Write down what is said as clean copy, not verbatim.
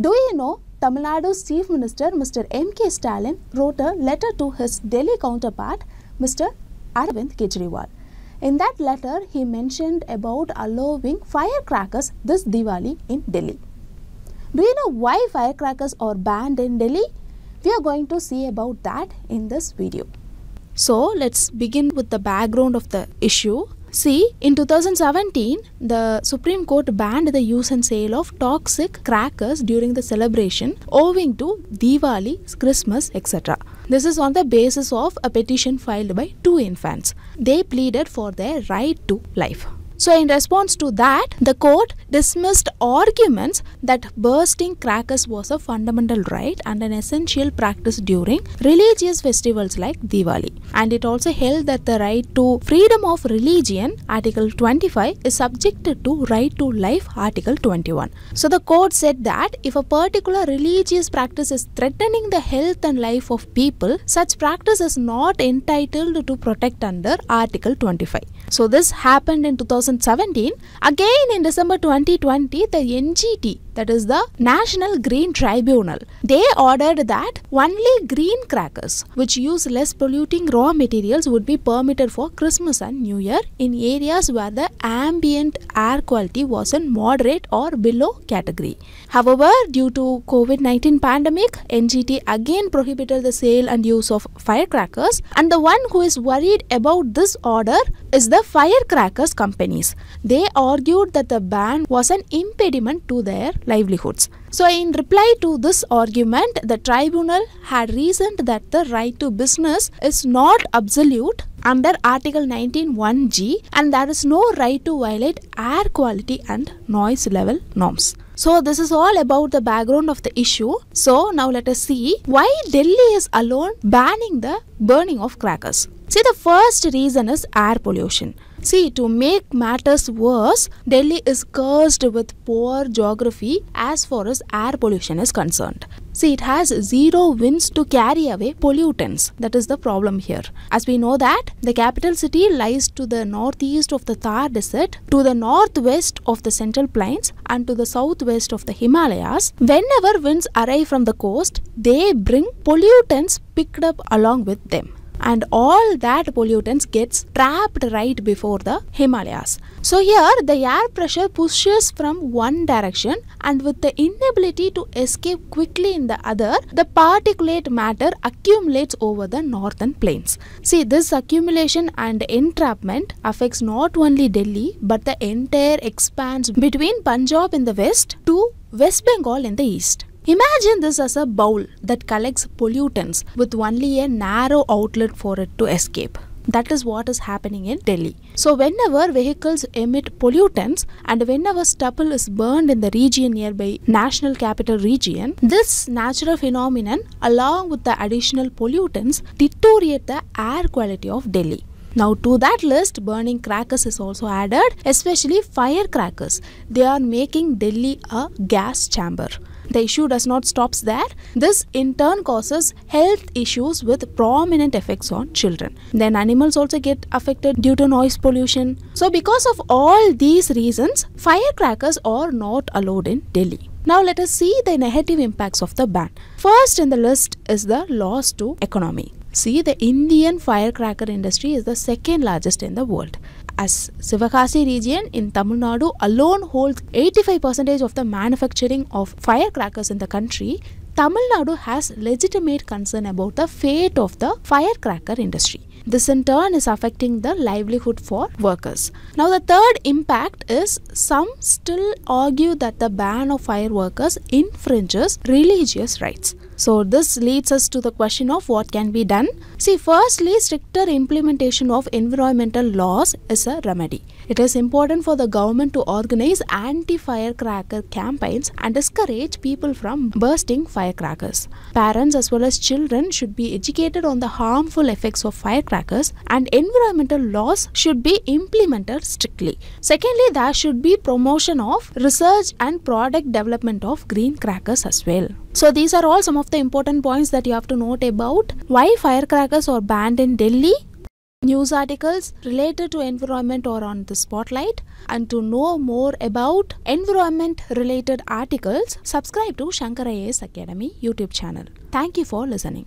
Do you know Tamil Nadu's Chief Minister Mr. M.K. Stalin wrote a letter to his Delhi counterpart Mr. Aravind Kejriwal. In that letter, he mentioned about allowing firecrackers this Diwali in Delhi. Do you know why firecrackers are banned in Delhi? We are going to see about that in this video. So let's begin with the background of the issue. See, in 2017, the Supreme Court banned the use and sale of toxic crackers during the celebration owing to Diwali, Christmas, etc. This is on the basis of a petition filed by two infants. They pleaded for their right to life. So in response to that, the court dismissed arguments that bursting crackers was a fundamental right and an essential practice during religious festivals like Diwali. And it also held that the right to freedom of religion, Article 25, is subjected to right to life, Article 21. So the court said that if a particular religious practice is threatening the health and life of people, such practice is not entitled to protect under Article 25. So this happened in 2017. Again in December 2020, the NGT, that is the National Green Tribunal, they ordered that only green crackers which use less polluting raw materials would be permitted for Christmas and New Year in areas where the ambient air quality was in moderate or below category. However, due to COVID-19 pandemic, NGT again prohibited the sale and use of firecrackers, and the one who is worried about this order is the firecrackers companies. They argued that the ban was an impediment to their livelihoods. So in reply to this argument, the tribunal had reasoned that the right to business is not absolute under Article 19(1)(g), and there is no right to violate air quality and noise level norms. So this is all about the background of the issue. So now let us see why Delhi is alone banning the burning of crackers. See, the first reason is air pollution. See, to make matters worse, Delhi is cursed with poor geography as far as air pollution is concerned. See, it has zero winds to carry away pollutants. That is the problem here. As we know that the capital city lies to the northeast of the Thar Desert, to the northwest of the Central Plains, and to the southwest of the Himalayas. Whenever winds arrive from the coast, they bring pollutants picked up along with them. And all that pollutants gets trapped right before the Himalayas. So here the air pressure pushes from one direction, and with the inability to escape quickly in the other, the particulate matter accumulates over the northern plains. See, this accumulation and entrapment affects not only Delhi but the entire expanse between Punjab in the west to West Bengal in the east. Imagine this as a bowl that collects pollutants with only a narrow outlet for it to escape. That is what is happening in Delhi. So whenever vehicles emit pollutants and whenever stubble is burned in the region nearby National Capital Region, this natural phenomenon along with the additional pollutants deteriorate the air quality of Delhi. Now to that list, burning crackers is also added, especially firecrackers. They are making Delhi a gas chamber. The issue does not stop there. This in turn causes health issues with prominent effects on children. Then animals also get affected due to noise pollution. So because of all these reasons, firecrackers are not allowed in Delhi. Now let us see the negative impacts of the ban. First in the list is the loss to economy. See, the Indian firecracker industry is the second largest in the world, as Sivakasi region in Tamil Nadu alone holds 85% of the manufacturing of firecrackers in the country. Tamil Nadu has legitimate concern about the fate of the firecracker industry. This in turn is affecting the livelihood for workers. Now the third impact is some still argue that the ban of fireworks infringes religious rights. So this leads us to the question of what can be done. See, firstly, stricter implementation of environmental laws is a remedy. It is important for the government to organize anti-firecracker campaigns and discourage people from bursting firecrackers. Parents as well as children should be educated on the harmful effects of firecrackers, and environmental laws should be implemented strictly. Secondly, there should be promotion of research and product development of green crackers as well. So these are all some of the important points that you have to note about why firecrackers are banned in Delhi. news articles related to environment or on the spotlight. And to know more about environment related articles, subscribe to Shankar IAS Academy YouTube channel. Thank you for listening.